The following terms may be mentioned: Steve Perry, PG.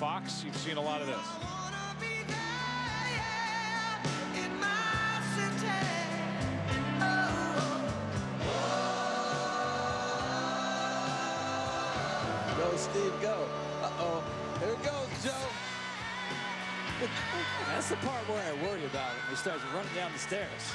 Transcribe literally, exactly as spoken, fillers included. Fox, you've seen a lot of this. Go, Steve, go. Uh-oh. Here it goes, Joe. That's the part where I worry about it. He starts running down the stairs.